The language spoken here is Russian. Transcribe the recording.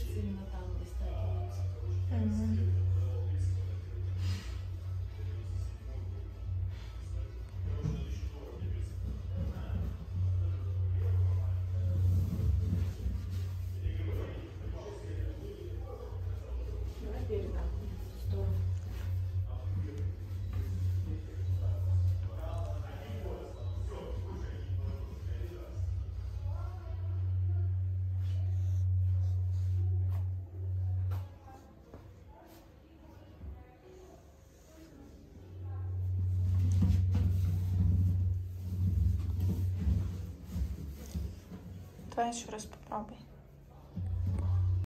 мышцы именно там растягиваются. Давай еще раз попробуй.